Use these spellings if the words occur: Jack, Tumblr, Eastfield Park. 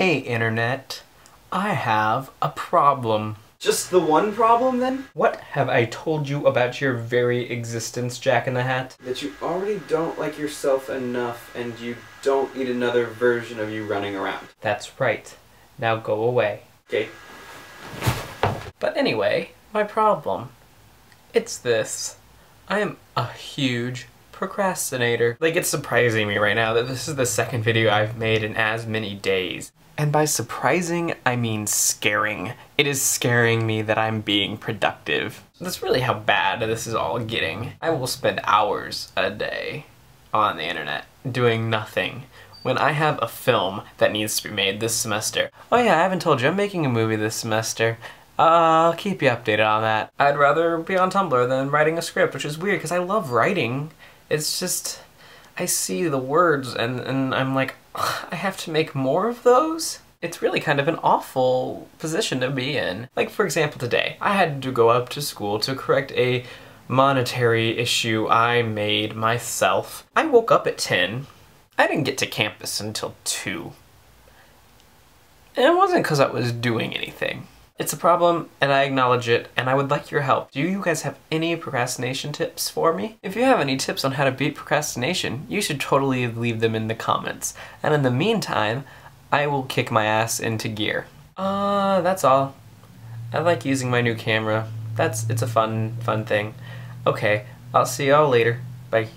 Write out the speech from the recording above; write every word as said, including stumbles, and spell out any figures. Hey internet, I have a problem. Just the one problem then? What have I told you about your very existence, Jack in the Hat? That you already don't like yourself enough and you don't need another version of you running around. That's right. Now go away. Okay. But anyway, my problem. It's this. I am a huge procrastinator. Like, it's surprising me right now that this is the second video I've made in as many days. And by surprising, I mean scaring. It is scaring me that I'm being productive. That's really how bad this is all getting. I will spend hours a day on the internet doing nothing when I have a film that needs to be made this semester. Oh yeah, I haven't told you, I'm making a movie this semester. Uh, I'll keep you updated on that. I'd rather be on Tumblr than writing a script, which is weird because I love writing. It's just, I see the words and, and I'm like, I have to make more of those? It's really kind of an awful position to be in. Like, for example, today, I had to go up to school to correct a monetary issue I made myself. I woke up at ten. I didn't get to campus until two. And it wasn't because I was doing anything. It's a problem, and I acknowledge it, and I would like your help. Do you guys have any procrastination tips for me? If you have any tips on how to beat procrastination, you should totally leave them in the comments. And in the meantime, I will kick my ass into gear. Uh, that's all. I like using my new camera. That's, it's a fun, fun thing. Okay, I'll see y'all later. Bye.